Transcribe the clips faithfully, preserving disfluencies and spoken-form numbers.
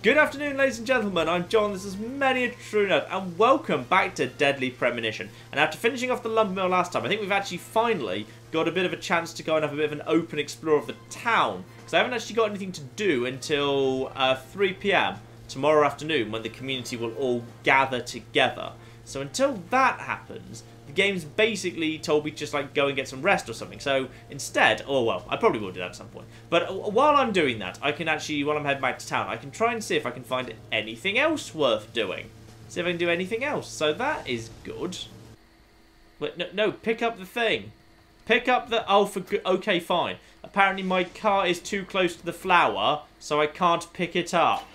Good afternoon, ladies and gentlemen, I'm John, this is Many A True Nerd, and welcome back to Deadly Premonition. And after finishing off the lumber mill last time, I think we've actually finally got a bit of a chance to go and have a bit of an open explore of the town. Because I haven't actually got anything to do until uh, three p m tomorrow afternoon, when the community will all gather together. So until that happens, the game's basically told me just like go and get some rest or something. So instead, oh well, I probably will do that at some point. But while I'm doing that, I can actually, while I'm heading back to town, I can try and see if I can find anything else worth doing. See if I can do anything else. So that is good. Wait, no, no, pick up the thing. Pick up the, oh, for good, okay, fine. Apparently my car is too close to the flower, so I can't pick it up.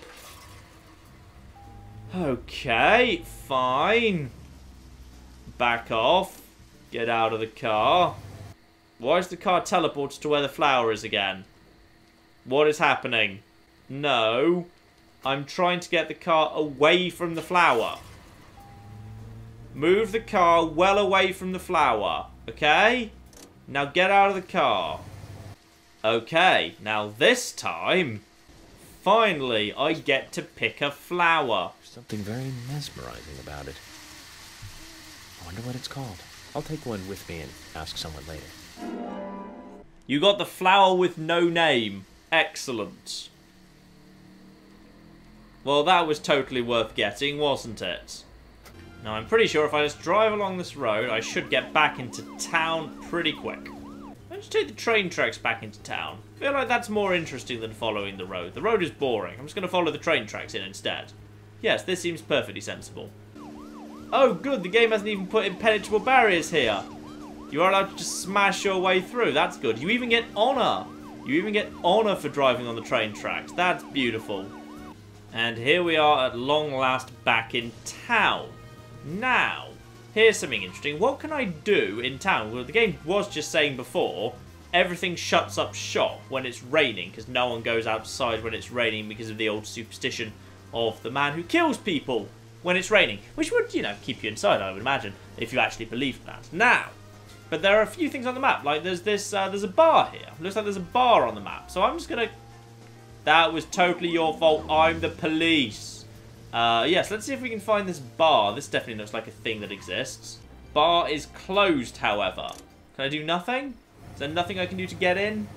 Okay, fine. Back off. Get out of the car. Why is the car teleported to where the flower is again? What is happening? No. I'm trying to get the car away from the flower. Move the car well away from the flower. Okay? Now get out of the car. Okay. Now this time, finally, I get to pick a flower. There's something very mesmerizing about it. I wonder what it's called. I'll take one with me and ask someone later. You got the flower with no name. Excellent. Well, that was totally worth getting, wasn't it? Now, I'm pretty sure if I just drive along this road, I should get back into town pretty quick. I'll just take the train tracks back into town. I feel like that's more interesting than following the road. The road is boring. I'm just going to follow the train tracks in instead. Yes, this seems perfectly sensible. Oh good, the game hasn't even put impenetrable barriers here. You are allowed to just smash your way through, that's good. You even get honour. You even get honour for driving on the train tracks, that's beautiful. And here we are at long last back in town. Now, here's something interesting. What can I do in town? Well, the game was just saying before, everything shuts up shop when it's raining because no one goes outside when it's raining because of the old superstition of the man who kills people when it's raining, which would, you know, keep you inside, I would imagine, if you actually believed that. Now, but there are a few things on the map, like there's this, uh, there's a bar here. Looks like there's a bar on the map, so I'm just gonna... That was totally your fault, I'm the police. Uh, yes, yeah, so let's see if we can find this bar. This definitely looks like a thing that exists. Bar is closed, however. Can I do nothing? Is there nothing I can do to get in?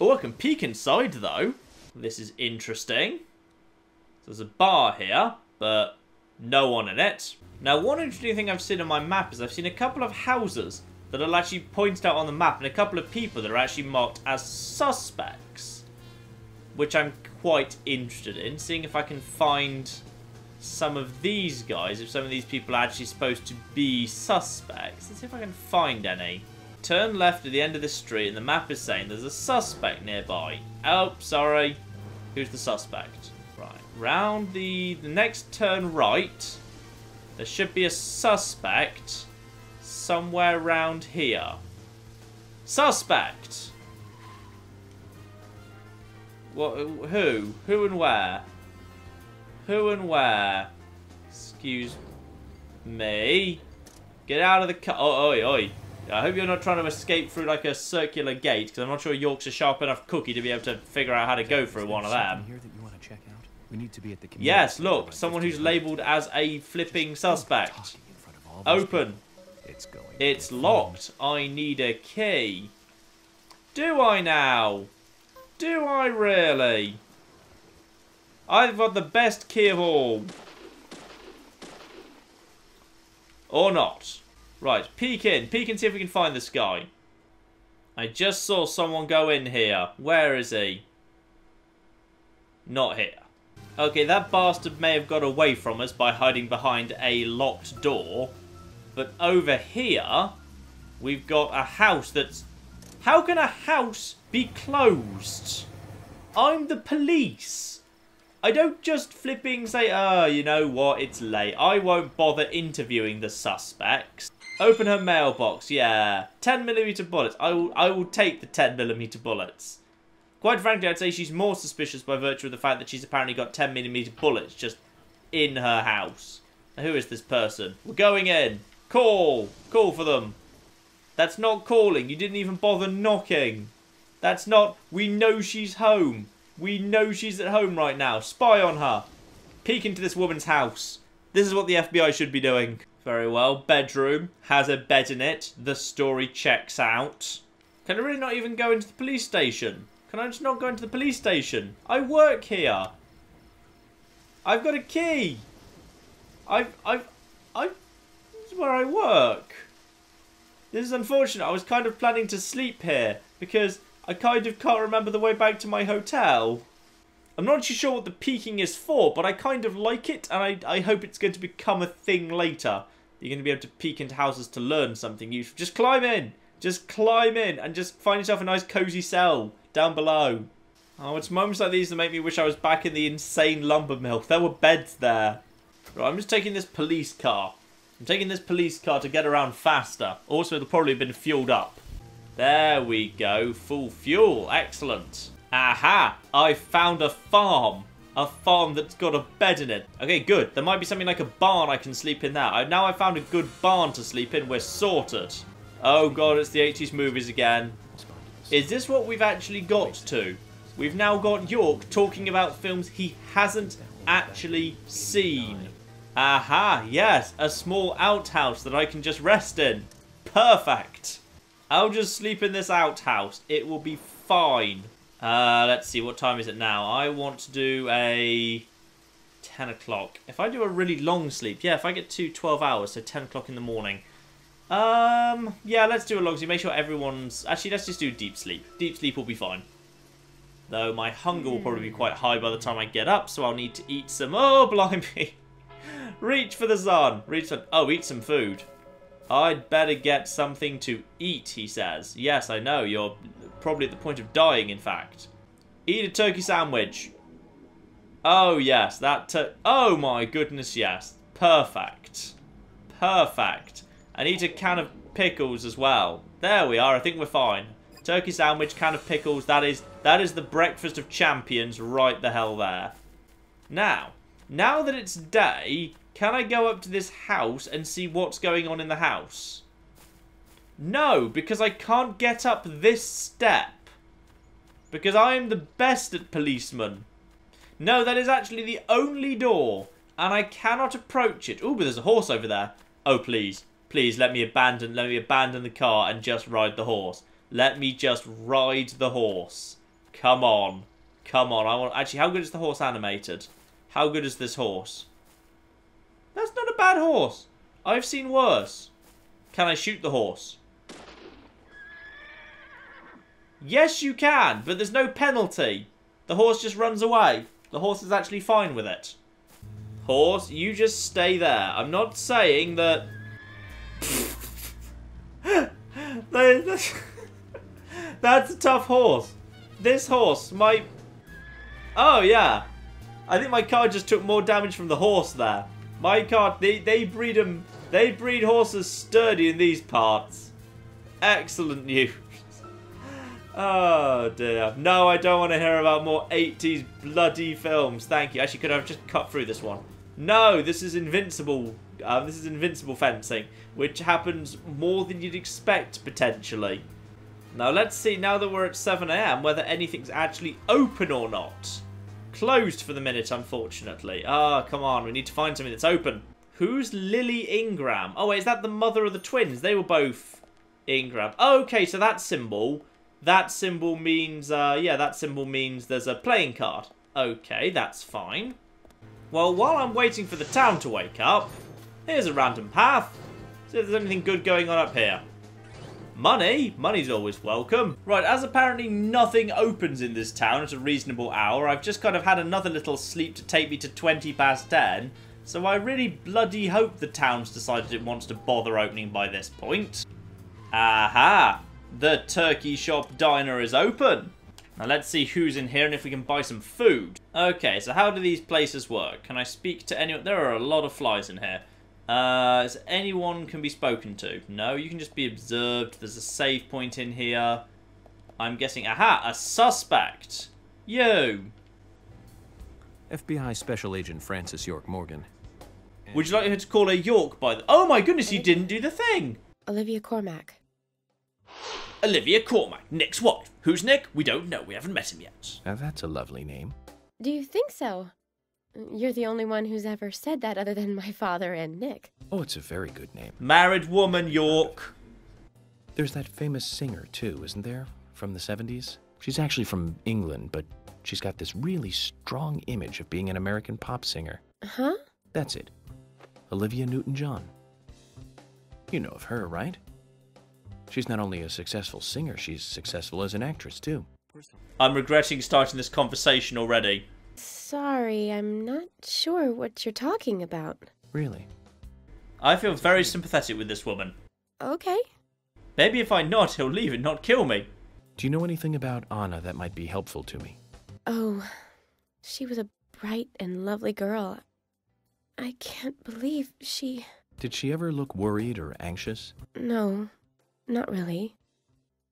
Oh, I can peek inside, though. This is interesting. So there's a bar here, but... no one in it. Now, one interesting thing I've seen on my map is I've seen a couple of houses that are actually pointed out on the map and a couple of people that are actually marked as suspects, which I'm quite interested in, seeing if I can find some of these guys, if some of these people are actually supposed to be suspects. Let's see if I can find any. Turn left at the end of this street and the map is saying there's a suspect nearby. Oh, sorry. Who's the suspect? Right, round the, the next turn right, there should be a suspect somewhere round here. Suspect! What, who? Who and where? Who and where? Excuse me. Get out of the car. Oh, oi, oi. I hope you're not trying to escape through like a circular gate, because I'm not sure York's a sharp enough cookie to be able to figure out how to go through one of them. We need to be at the community. Yes, look, someone who's labelled as a flipping suspect. Open. It's going. It's locked. I need a key. Do I now? Do I really? I've got the best key of all. Or not. Right, peek in. Peek and see if we can find this guy. I just saw someone go in here. Where is he? Not here. Okay, that bastard may have got away from us by hiding behind a locked door. But over here, we've got a house that's... How can a house be closed? I'm the police. I don't just flipping say, oh, you know what, it's late. I won't bother interviewing the suspects. Open her mailbox, yeah. ten millimeter bullets. I will, I will take the ten millimeter bullets. Quite frankly, I'd say she's more suspicious by virtue of the fact that she's apparently got ten millimeter bullets just in her house. Now, who is this person? We're going in. Call. Call for them. That's not calling. You didn't even bother knocking. That's not... We know she's home. We know she's at home right now. Spy on her. Peek into this woman's house. This is what the F B I should be doing. Very well. Bedroom. Has a bed in it. The story checks out. Can I really not even go into the police station? Can I just not go into the police station? I work here. I've got a key. I've... I've... I've... This is where I work. This is unfortunate. I was kind of planning to sleep here because I kind of can't remember the way back to my hotel. I'm not too sure what the peeking is for, but I kind of like it, and I, I hope it's going to become a thing later. You're going to be able to peek into houses to learn something useful. Just climb in. Just climb in and just find yourself a nice cozy cell down below. Oh, it's moments like these that make me wish I was back in the insane lumber mill. There were beds there. Right, I'm just taking this police car. I'm taking this police car to get around faster. Also, it'll probably have been fueled up. There we go. Full fuel. Excellent. Aha! I found a farm. A farm that's got a bed in it. Okay, good. There might be something like a barn I can sleep in there. I, now I've found a good barn to sleep in. We're sorted. Oh god, it's the eighties movies again. Is this what we've actually got to? We've now got York talking about films he hasn't actually seen. Aha, yes. A small outhouse that I can just rest in. Perfect. I'll just sleep in this outhouse. It will be fine. Uh, let's see, what time is it now? I want to do a ten o'clock. If I do a really long sleep, yeah, if I get two twelve hours, so ten o'clock in the morning. Um, yeah, let's do a long sleep. Make sure everyone's... Actually, let's just do deep sleep. Deep sleep will be fine. Though my hunger will probably be quite high by the time I get up, so I'll need to eat some... Oh, blimey! Reach for the sun. Reach for... Oh, eat some food. I'd better get something to eat, he says. Yes, I know, you're... probably at the point of dying, in fact. Eat a turkey sandwich. Oh, yes, that tur- Oh, my goodness, yes. Perfect. Perfect. And eat a can of pickles as well. There we are, I think we're fine. Turkey sandwich, can of pickles, that is, that is the breakfast of champions right the hell there. Now, now that it's day, can I go up to this house and see what's going on in the house? No, because I can't get up this step. Because I am the best at policeman. No, that is actually the only door. And I cannot approach it. Ooh, but there's a horse over there. Oh, please. Please, let me abandon, let me abandon the car and just ride the horse. Let me just ride the horse. Come on. Come on. I want. Actually, how good is the horse animated? How good is this horse? That's not a bad horse. I've seen worse. Can I shoot the horse? Yes, you can, but there's no penalty. The horse just runs away. The horse is actually fine with it. Horse, you just stay there. I'm not saying that... That's a tough horse. This horse might... Oh, yeah. I think my car just took more damage from the horse there. My car, they, they breed them... They breed horses sturdy in these parts. Excellent news. Oh dear. No, I don't want to hear about more eighties bloody films. Thank you. Actually, could I have just cut through this one? No, this is invincible. Um, this is invincible fencing, which happens more than you'd expect, potentially. Now, let's see, now that we're at seven A M, whether anything's actually open or not. Closed for the minute, unfortunately. Ah, come on. We need to find something that's open. Who's Lily Ingram? Oh, wait, is that the mother of the twins? They were both Ingram. Oh, okay, so that symbol. That symbol means, uh, yeah, that symbol means there's a playing card. Okay, that's fine. Well, while I'm waiting for the town to wake up, here's a random path. See if there's anything good going on up here. Money? Money's always welcome. Right, as apparently nothing opens in this town at a reasonable hour, I've just kind of had another little sleep to take me to twenty past ten. So I really bloody hope the town's decided it wants to bother opening by this point. Aha! The turkey shop diner is open. Now let's see who's in here and if we can buy some food. Okay, so how do these places work? Can I speak to anyone? There are a lot of flies in here. Uh, is anyone can be spoken to? No, you can just be observed. There's a save point in here. I'm guessing... Aha! A suspect! You! F B I Special Agent Francis York Morgan. Would you like her to call her York by the... Oh my goodness, you didn't do the thing! Olivia Cormack. Olivia Cormack, Nick's wife. Who's Nick? We don't know, we haven't met him yet. Now that's a lovely name. Do you think so? You're the only one who's ever said that other than my father and Nick. Oh, it's a very good name. Married woman, York. There's that famous singer, too, isn't there? From the seventies? She's actually from England, but she's got this really strong image of being an American pop singer. Huh? That's it. Olivia Newton-John. You know of her, right? She's not only a successful singer, she's successful as an actress, too. I'm regretting starting this conversation already. Sorry, I'm not sure what you're talking about. Really? I feel very sympathetic with this woman. Okay. Maybe if I nod, he'll leave and not kill me. Do you know anything about Anna that might be helpful to me? Oh, she was a bright and lovely girl. I can't believe she... Did she ever look worried or anxious? No, not really.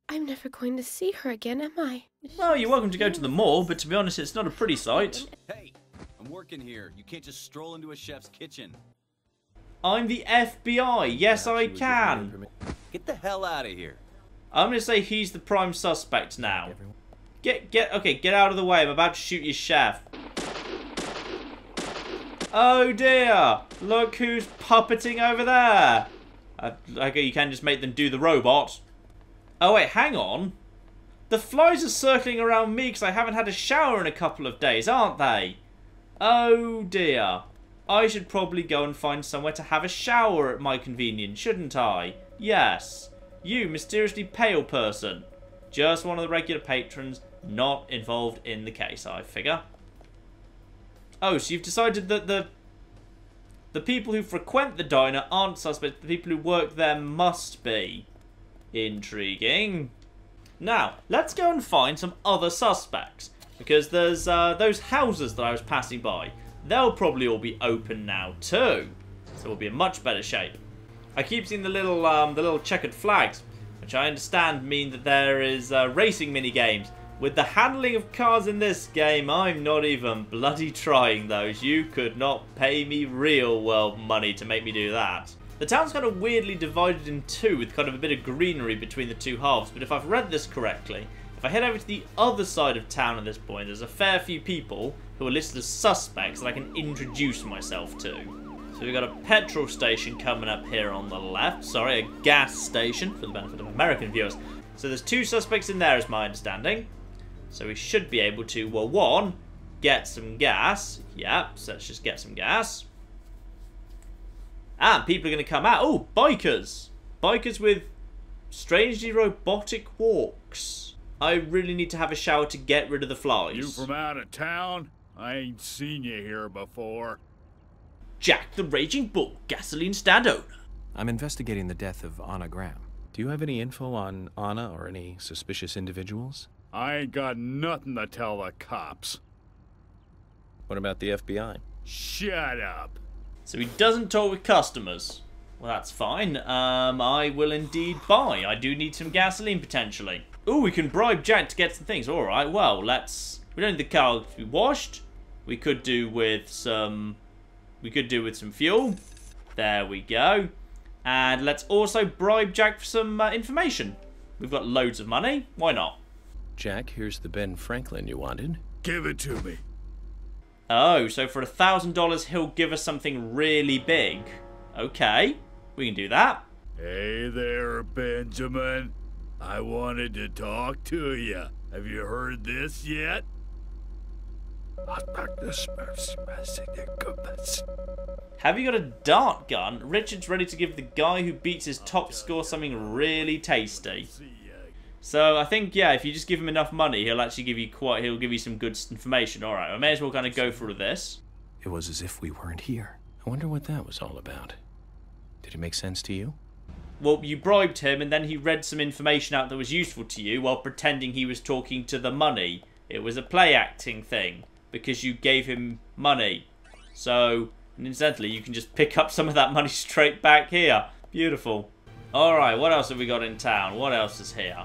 I'm never going to see her again, am I? Well, you're welcome to go to the mall, but to be honest, it's not a pretty sight. Hey, I'm working here. You can't just stroll into a chef's kitchen. I'm the F B I. Yes, I can. Get the hell out of here. I'm going to say he's the prime suspect now. Get, get, okay, get out of the way. I'm about to shoot your chef. Oh dear. Look who's puppeting over there. Uh, okay, you can just make them do the robot. Oh wait, hang on. The flies are circling around me because I haven't had a shower in a couple of days, aren't they? Oh dear. I should probably go and find somewhere to have a shower at my convenience, shouldn't I? Yes. You mysteriously pale person. Just one of the regular patrons not involved in the case, I figure. Oh, so you've decided that the the people who frequent the diner aren't suspects, the people who work there must be. Intriguing. Now, let's go and find some other suspects, because there's uh, those houses that I was passing by. They'll probably all be open now too, so we'll be in much better shape. I keep seeing the little um, the little checkered flags, which I understand mean that there is uh, racing minigames. With the handling of cars in this game, I'm not even bloody trying those. You could not pay me real world money to make me do that. The town's kind of weirdly divided in two with kind of a bit of greenery between the two halves, but if I've read this correctly, if I head over to the other side of town at this point, there's a fair few people who are listed as suspects that I can introduce myself to. So we've got a petrol station coming up here on the left, sorry, a gas station for the benefit of American viewers. So there's two suspects in there is my understanding. So we should be able to, well one, get some gas. Yep, so let's just get some gas. And people are going to come out. Oh, bikers. Bikers with strangely robotic walks. I really need to have a shower to get rid of the flies. You from out of town? I ain't seen you here before. Jack the Raging Bull, gasoline stand owner. I'm investigating the death of Anna Graham. Do you have any info on Anna or any suspicious individuals? I ain't got nothing to tell the cops. What about the F B I? Shut up. So he doesn't talk with customers. Well, that's fine. Um, I will indeed buy. I do need some gasoline, potentially. Ooh, we can bribe Jack to get some things. All right, well, let's... We don't need the car to be washed. We could do with some... We could do with some fuel. There we go. And let's also bribe Jack for some uh, information. We've got loads of money. Why not? Jack, here's the Ben Franklin you wanted. Give it to me. Oh, so for a thousand dollars, he'll give us something really big. Okay, we can do that. Hey there, Benjamin. I wanted to talk to you. Have you heard this yet? Have you got a dart gun? Richard's ready to give the guy who beats his top score something really tasty. So I think, yeah, if you just give him enough money, he'll actually give you quite, he'll give you some good information. All right, I may as well kind of go through this. It was as if we weren't here. I wonder what that was all about. Did it make sense to you? Well, you bribed him, and then he read some information out that was useful to you while pretending he was talking to the money. It was a play-acting thing, because you gave him money. So, and incidentally, you can just pick up some of that money straight back here. Beautiful. All right, what else have we got in town? What else is here?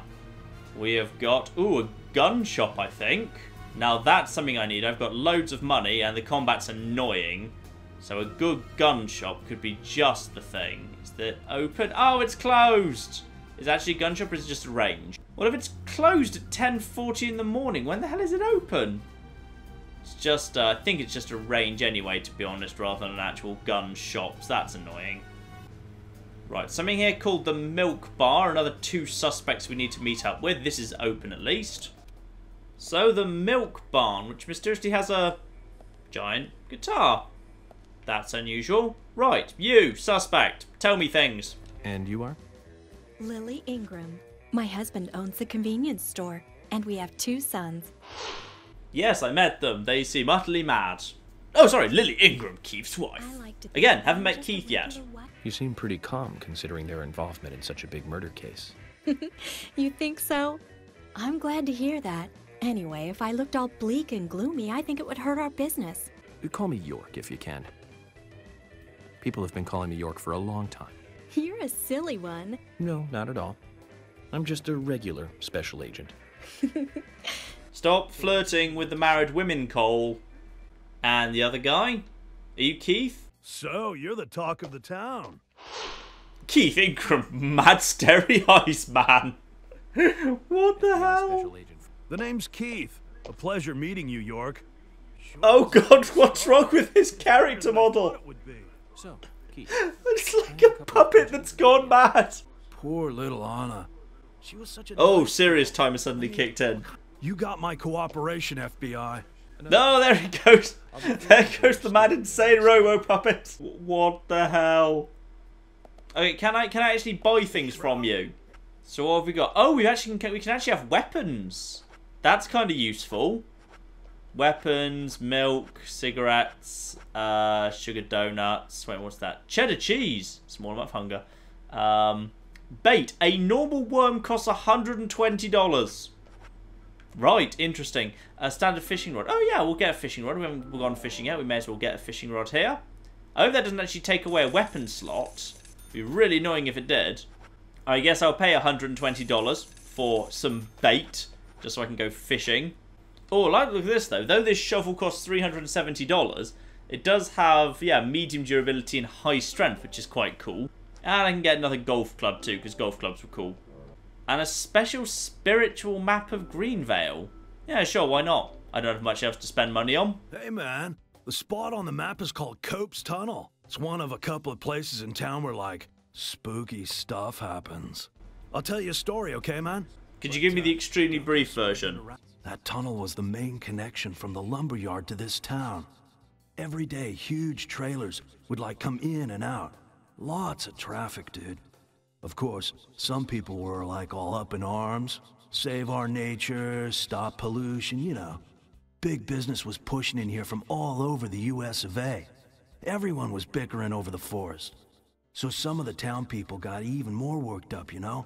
We have got, ooh, a gun shop, I think. Now that's something I need. I've got loads of money and the combat's annoying. So a good gun shop could be just the thing. Is it open? Oh, it's closed. Is it actually a gun shop or is it just a range? What if it's closed at ten forty in the morning? When the hell is it open? It's just, uh, I think it's just a range anyway, to be honest, rather than an actual gun shop. So that's annoying. Right, something here called the Milk Bar. Another two suspects we need to meet up with. This is open at least. So, the Milk Barn, which mysteriously has a giant guitar. That's unusual. Right, you, suspect, tell me things. And you are? Lily Ingram. My husband owns a convenience store, and we have two sons. Yes, I met them. They seem utterly mad. Oh, sorry, Lily Ingram, Keith's wife. I like to Again, haven't met Keith yet. You seem pretty calm, considering their involvement in such a big murder case. You think so? I'm glad to hear that. Anyway, if I looked all bleak and gloomy, I think it would hurt our business. Call me York, if you can. People have been calling me York for a long time. You're a silly one. No, not at all. I'm just a regular special agent. Stop flirting with the married women, Cole. And the other guy? Are you Keith? So, you're the talk of the town. Keith Ingram, mad stary eyes, man. What the hell? The name's Keith. A pleasure meeting you, York. Sure. Oh god, what's wrong with his character model? So, Keith, it's like a puppet that's gone mad. Poor little Anna. She was such a oh, serious time has suddenly kicked in. You got my cooperation, F B I. No, there he goes. There goes the mad insane robo puppet. What the hell? Okay, can I can I actually buy things from you? So what have we got? Oh, we actually can we can actually have weapons. That's kind of useful. Weapons, milk, cigarettes, uh, sugar donuts. Wait, what's that? Cheddar cheese. Small amount of hunger. Um, bait. A normal worm costs one hundred twenty dollars. Right, interesting. A standard fishing rod. Oh yeah, we'll get a fishing rod. We haven't gone fishing yet. We may as well get a fishing rod here. I hope that doesn't actually take away a weapon slot. It'd be really annoying if it did. I guess I'll pay one hundred twenty dollars for some bait, just so I can go fishing. Oh, I like the look of this, though. Though this shovel costs three hundred seventy dollars, it does have, yeah, medium durability and high strength, which is quite cool. And I can get another golf club, too, because golf clubs were cool. And a special spiritual map of Greenvale. Yeah, sure, why not? I don't have much else to spend money on. Hey, man. The spot on the map is called Cope's Tunnel. It's one of a couple of places in town where, like, spooky stuff happens. I'll tell you a story, okay, man? Could you give me the extremely brief version? That tunnel was the main connection from the lumberyard to this town. Every day, huge trailers would like come in and out. Lots of traffic, dude. Of course, some people were like all up in arms. Save our nature, stop pollution, you know. Big business was pushing in here from all over the U S of A. Everyone was bickering over the forest. So some of the town people got even more worked up, you know.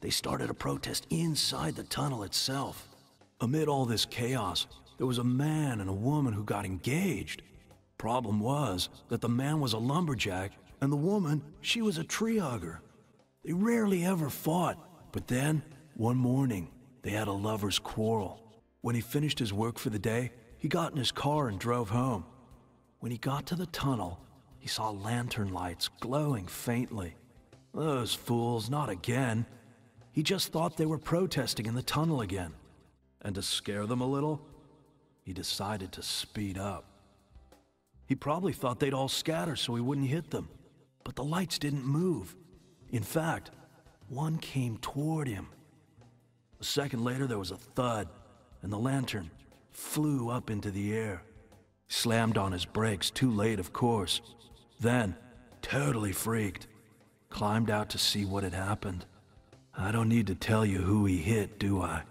They started a protest inside the tunnel itself. Amid all this chaos, there was a man and a woman who got engaged. Problem was that the man was a lumberjack, and the woman, she was a tree hugger. They rarely ever fought, but then, one morning, they had a lover's quarrel. When he finished his work for the day, he got in his car and drove home. When he got to the tunnel, he saw lantern lights glowing faintly. Those fools, not again. He just thought they were protesting in the tunnel again. And to scare them a little, he decided to speed up. He probably thought they'd all scatter so he wouldn't hit them, but the lights didn't move. In fact, one came toward him. A second later, there was a thud, and the lantern flew up into the air. He slammed on his brakes, too late, of course. Then, totally freaked, climbed out to see what had happened. I don't need to tell you who he hit, do I?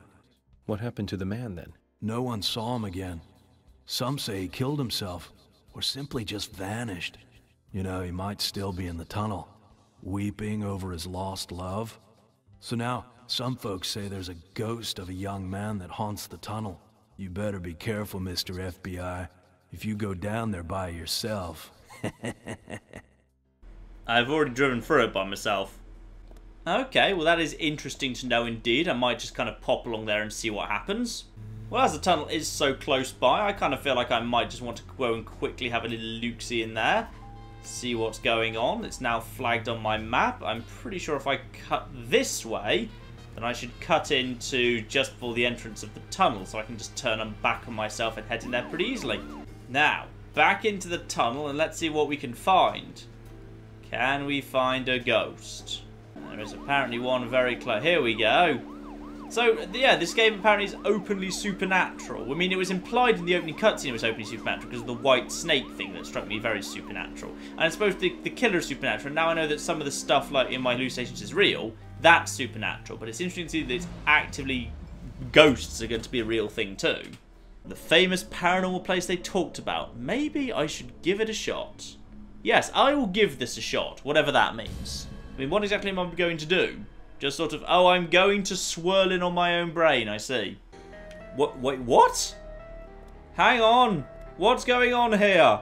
What happened to the man, then? No one saw him again. Some say he killed himself, or simply just vanished. You know, he might still be in the tunnel, weeping over his lost love. So now, some folks say there's a ghost of a young man that haunts the tunnel. You better be careful, Mister F B I, if you go down there by yourself. I've already driven through it by myself. Okay, well that is interesting to know indeed. I might just kind of pop along there and see what happens. Well, as the tunnel is so close by, I kind of feel like I might just want to go and quickly have a little look-see in there. See what's going on. It's now flagged on my map. I'm pretty sure if I cut this way, then I should cut into just before the entrance of the tunnel, so I can just turn them back on myself and head in there pretty easily. Now, back into the tunnel, and let's see what we can find. Can we find a ghost? There is apparently one very close. Here we go. So, yeah, this game apparently is openly supernatural. I mean, it was implied in the opening cutscene it was openly supernatural because of the white snake thing that struck me very supernatural. And I suppose the, the killer is supernatural. Now I know that some of the stuff, like, in my hallucinations is real. That's supernatural. But it's interesting to see that it's actively... ghosts are going to be a real thing, too. The famous paranormal place they talked about. Maybe I should give it a shot. Yes, I will give this a shot, whatever that means. I mean, what exactly am I going to do? Just sort of, oh, I'm going to swirl in on my own brain, I see. What? Wait, what? Hang on. What's going on here?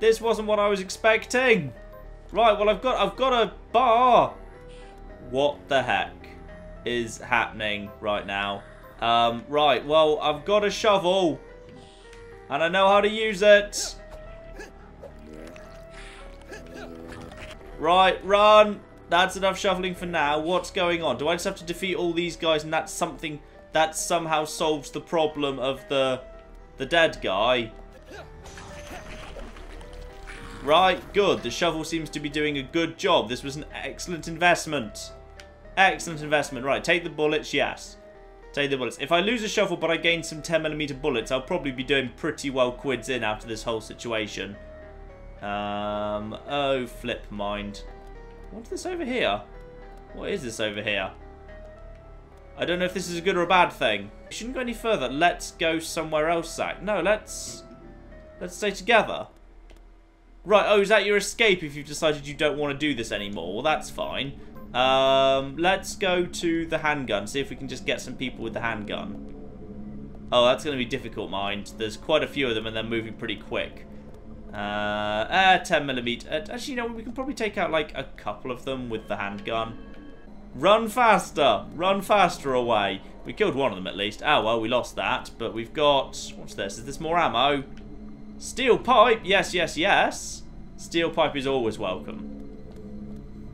This wasn't what I was expecting. Right, well, I've got, I've got a bar. What the heck is happening right now? Um, right, well, I've got a shovel. And I know how to use it. Right, run. That's enough shoveling for now. What's going on? Do I just have to defeat all these guys and that's something that somehow solves the problem of the the dead guy? Right, good. The shovel seems to be doing a good job. This was an excellent investment. Excellent investment. Right, take the bullets, yes. Take the bullets. If I lose a shovel but I gain some ten millimeter bullets, I'll probably be doing pretty well quids in after this whole situation. Um, oh, flip mind. What's this over here? What is this over here? I don't know if this is a good or a bad thing. We shouldn't go any further. Let's go somewhere else, Zach. No, let's... Let's stay together. Right, oh, is that your escape if you've decided you don't want to do this anymore? Well, that's fine. Um, let's go to the handgun. See if we can just get some people with the handgun. Oh, that's going to be difficult, mind. There's quite a few of them and they're moving pretty quick. Uh, uh, ten millimeter. Uh, actually, you know, we can probably take out, like, a couple of them with the handgun. Run faster! Run faster away! We killed one of them, at least. Oh, well, we lost that. But we've got... What's this? Is this more ammo? Steel pipe! Yes, yes, yes! Steel pipe is always welcome.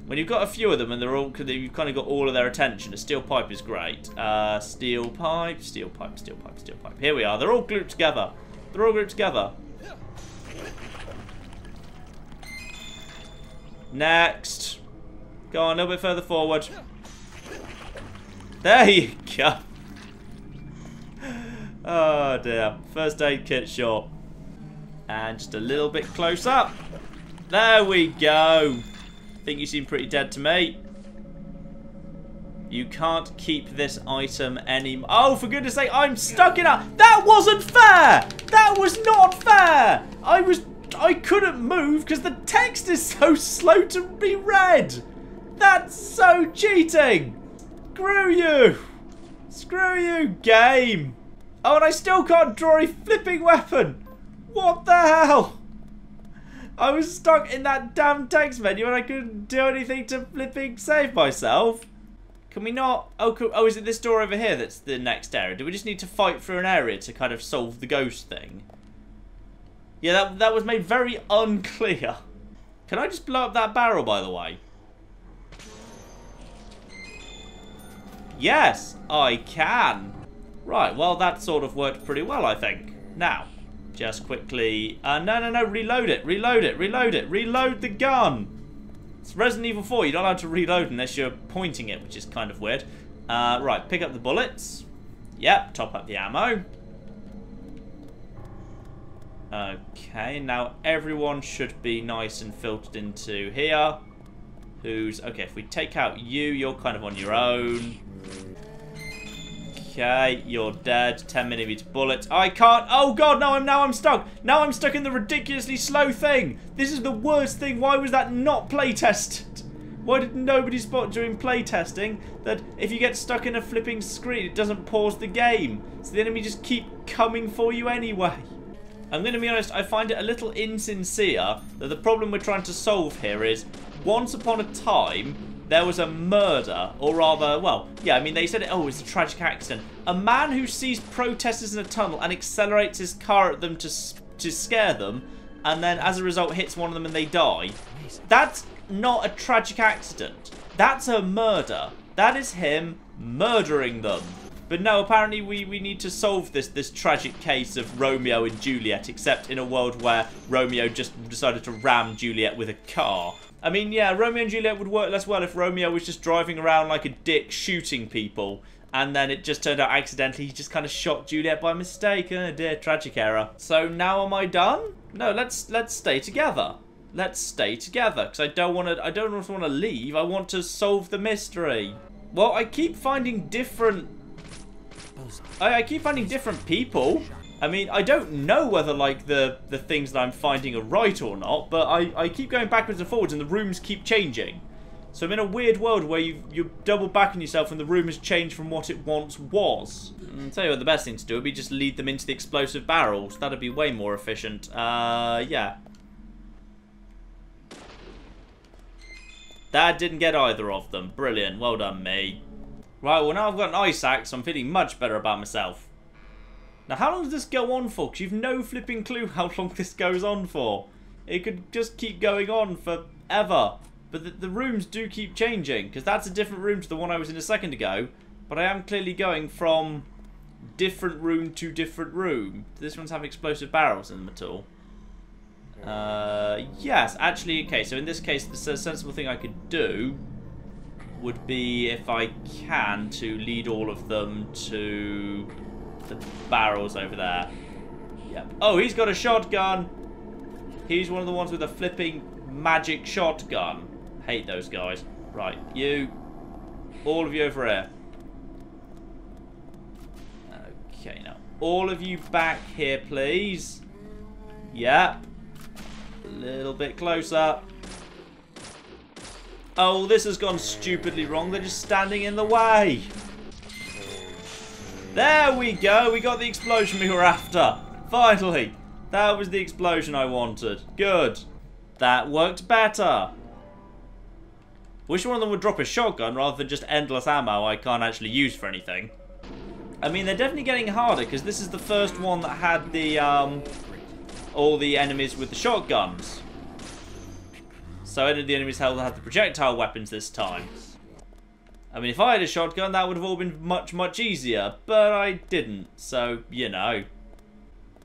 When you've got a few of them and they're all... You've kind of got all of their attention. A steel pipe is great. Uh, steel pipe, steel pipe, steel pipe, steel pipe. Here we are. They're all grouped together. They're all grouped together. Next. Go on, a little bit further forward. There you go. Oh, dear. First aid kit shot. And just a little bit close up. There we go. I think you seem pretty dead to me. You can't keep this item anymore. Oh, for goodness sake, I'm stuck in a... That wasn't fair! That was not fair! I was... I couldn't move because the text is so slow to be read. That's so cheating. Screw you. Screw you, game. Oh, and I still can't draw a flipping weapon. What the hell? I was stuck in that damn text menu and I couldn't do anything to flipping save myself. Can we not... Oh, could... oh, is it this door over here that's the next area? Do we just need to fight through an area to kind of solve the ghost thing? Yeah, that, that was made very unclear. Can I just blow up that barrel, by the way? Yes, I can. Right, well, that sort of worked pretty well, I think. Now, just quickly... Uh, no, no, no, reload it, reload it, reload it, reload the gun. It's Resident Evil four. You're not allowed to reload unless you're pointing it, which is kind of weird. Uh, right, pick up the bullets. Yep, top up the ammo. Okay, now everyone should be nice and filtered into here. Who's... Okay, if we take out you, you're kind of on your own. Okay, you're dead. ten millimeter bullets. I can't... Oh, God, no, I'm, now I'm stuck. Now I'm stuck in the ridiculously slow thing. This is the worst thing. Why was that not playtested? Why did nobody spot during playtesting that if you get stuck in a flipping screen, it doesn't pause the game? So the enemy just keep coming for you anyway. I'm going to be honest, I find it a little insincere that the problem we're trying to solve here is, once upon a time, there was a murder, or rather, well, yeah, I mean, they said, oh, it's a tragic accident. A man who sees protesters in a tunnel and accelerates his car at them to, to scare them, and then, as a result, hits one of them and they die. That's not a tragic accident. That's a murder. That is him murdering them. But no, apparently we, we need to solve this, this tragic case of Romeo and Juliet, except in a world where Romeo just decided to ram Juliet with a car. I mean, yeah, Romeo and Juliet would work less well if Romeo was just driving around like a dick shooting people. And then it just turned out accidentally he just kind of shot Juliet by mistake. Oh dear, tragic error. So now am I done? No, let's let's stay together. Let's stay together because I don't want to. I don't want to leave. I want to solve the mystery. Well, I keep finding different. I, I keep finding different people. I mean, I don't know whether like the the things that I'm finding are right or not, but I I keep going backwards and forwards, and the rooms keep changing. So I'm in a weird world where you you double back on yourself and the room has changed from what it once was. I'll tell you what the best thing to do would be just lead them into the explosive barrels. That'd be way more efficient. Uh, yeah. That didn't get either of them. Brilliant. Well done, me. Right, well now I've got an ice axe, so I'm feeling much better about myself. Now how long does this go on for? Because you've no flipping clue how long this goes on for. It could just keep going on forever. But the, the rooms do keep changing, because that's a different room to the one I was in a second ago. But I am clearly going from different room to different room. This one's have explosive barrels in them at all. Uh, yes, actually, okay, so in this case, the sensible thing I could do would be, if I can, to lead all of them to the barrels over there. Yep. Oh, he's got a shotgun! He's one of the ones with a flipping magic shotgun. Hate those guys. Right, you, all of you over here. Okay, now all of you back here, please. Yep. A little bit closer. Oh, this has gone stupidly wrong. They're just standing in the way. There we go. We got the explosion we were after. Finally. That was the explosion I wanted. Good. That worked better. Wish one of them would drop a shotgun rather than just endless ammo I can't actually use for anything. I mean, they're definitely getting harder because this is the first one that had the um, all the enemies with the shotguns. So any of the enemies held had the projectile weapons this time. I mean, if I had a shotgun, that would have all been much, much easier, but I didn't. So, you know.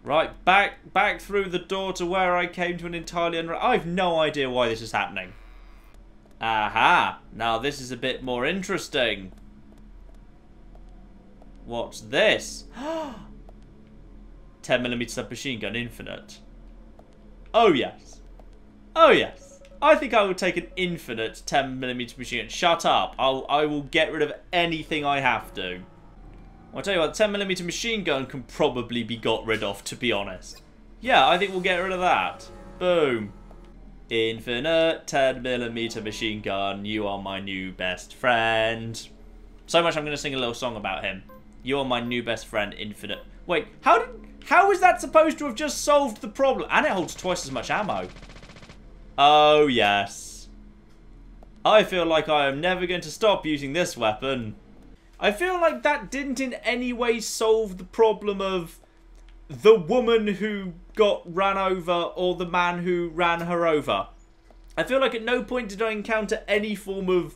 Right, back back through the door to where I came to an entirely unre- I've no idea why this is happening. Aha! Now this is a bit more interesting. What's this? ten millimeter submachine gun infinite. Oh yes. Oh yes. I think I will take an infinite ten millimeter machine gun. Shut up. I'll, I will get rid of anything I have to. I'll tell you what, ten millimeter machine gun can probably be got rid of, to be honest. Yeah, I think we'll get rid of that. Boom. Infinite ten millimeter machine gun, you are my new best friend. So much I'm going to sing a little song about him. You are my new best friend, infinite. Wait, how did, how is that supposed to have just solved the problem? And it holds twice as much ammo. Oh, yes. I feel like I am never going to stop using this weapon. I feel like that didn't in any way solve the problem of the woman who got ran over or the man who ran her over. I feel like at no point did I encounter any form of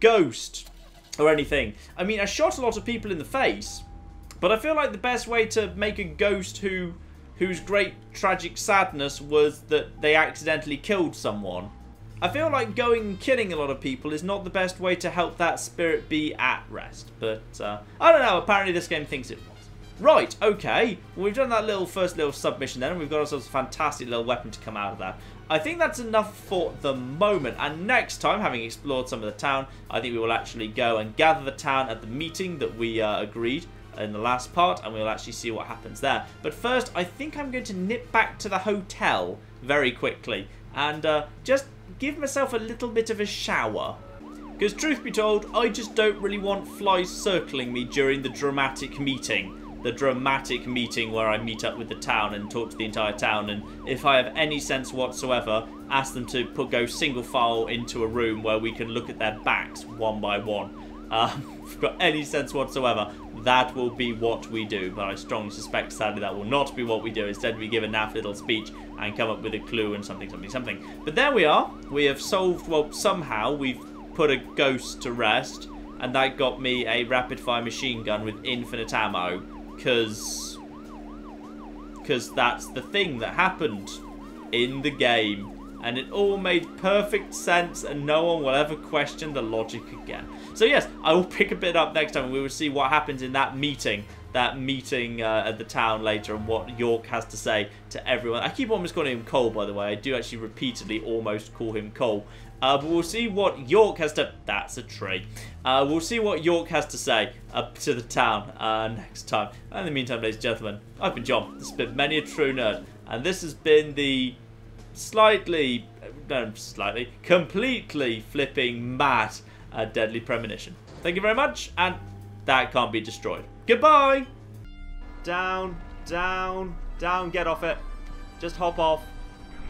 ghost or anything. I mean, I shot a lot of people in the face, but I feel like the best way to make a ghost who whose great tragic sadness was that they accidentally killed someone. I feel like going and killing a lot of people is not the best way to help that spirit be at rest. But, uh, I don't know, apparently this game thinks it was. Right, okay. Well, we've done that little first little submission then, and we've got ourselves a fantastic little weapon to come out of that. I think that's enough for the moment. And next time, having explored some of the town, I think we will actually go and gather the town at the meeting that we uh, agreed in the last part, and we'll actually see what happens there. But first, I think I'm going to nip back to the hotel very quickly, and uh, just give myself a little bit of a shower. Because truth be told, I just don't really want flies circling me during the dramatic meeting. The dramatic meeting where I meet up with the town and talk to the entire town, and if I have any sense whatsoever, ask them to put, go single file into a room where we can look at their backs one by one. Uh, if I've got any sense whatsoever, that will be what we do, but I strongly suspect, sadly, that will not be what we do. Instead, we give a naff little speech and come up with a clue and something, something, something. But there we are. We have solved, well, somehow we've put a ghost to rest. and that got me a rapid-fire machine gun with infinite ammo, because because that's the thing that happened in the game, and it all made perfect sense, and no one will ever question the logic again. So yes, I will pick a bit up next time, and we will see what happens in that meeting, that meeting uh, at the town later, and what York has to say to everyone. I keep almost calling him Cole, by the way. I do actually repeatedly almost call him Cole. Uh, but we'll see what York has to... That's a tree. Uh, we'll see what York has to say uh, to the town uh, next time. And in the meantime, ladies and gentlemen, I've been John. This has been Many A True Nerd. And this has been the slightly... No, slightly. Completely flipping mad uh, Deadly Premonition. Thank you very much. And that can't be destroyed. Goodbye! Down, down, down. Get off it. Just hop off.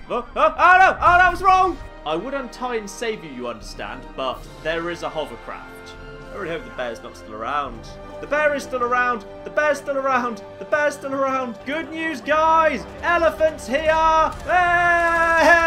Oh, oh, oh no! Oh, that was wrong! I would untie and save you, you understand, but there is a hovercraft. I really hope the bear's not still around. The bear is still around! The bear's still around! The bear's still around! Good news, guys! Elephant's here! Hey!